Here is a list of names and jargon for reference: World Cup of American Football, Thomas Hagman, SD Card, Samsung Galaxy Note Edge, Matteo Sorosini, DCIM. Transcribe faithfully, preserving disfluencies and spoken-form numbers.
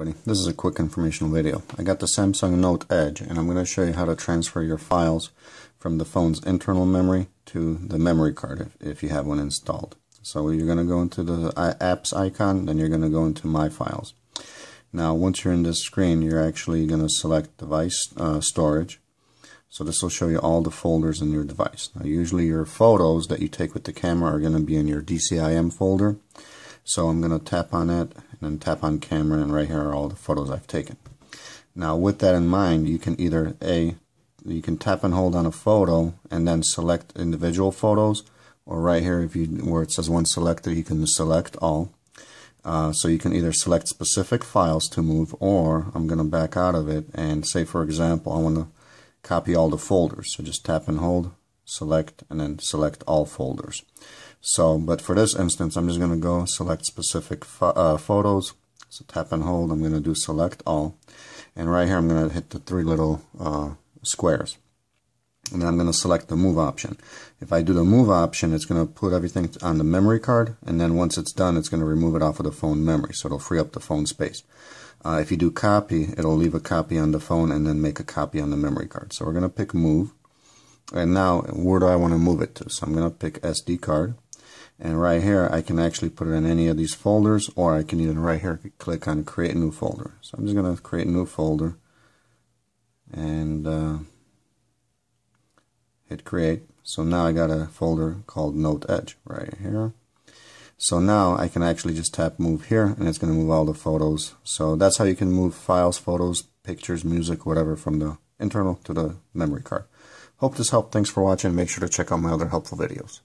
everybody, this is a quick informational video. I got the Samsung Note Edge and I'm going to show you how to transfer your files from the phone's internal memory to the memory card if, if you have one installed. So you're going to go into the apps icon, then you're going to go into My Files. Now once you're in this screen, you're actually going to select device uh, storage. So this will show you all the folders in your device. Now usually your photos that you take with the camera are going to be in your D C I M folder. So I'm going to tap on it and then tap on camera, and right here are all the photos I've taken. Now with that in mind, you can either A, you can tap and hold on a photo and then select individual photos, or right here if you where it says one selected, you can select all. Uh, so you can either select specific files to move, or I'm going to back out of it and say, for example, I want to copy all the folders. So just tap and hold, select, and then select all folders. So, but for this instance, I'm just going to go select specific uh, photos. So tap and hold, I'm going to do select all. And right here, I'm going to hit the three little uh, squares. And then I'm going to select the move option. If I do the move option, it's going to put everything on the memory card. And then once it's done, it's going to remove it off of the phone memory. So it'll free up the phone space. Uh, if you do copy, it'll leave a copy on the phone and then make a copy on the memory card. So we're going to pick move. And now, where do I want to move it to? So I'm going to pick S D card. And right here, I can actually put it in any of these folders, or I can even right here click on create a new folder. So I'm just going to create a new folder and uh, hit create. So now I got a folder called Note Edge right here. So now I can actually just tap move here and it's going to move all the photos. So that's how you can move files, photos, pictures, music, whatever from the internal to the memory card. Hope this helped. Thanks for watching. Make sure to check out my other helpful videos.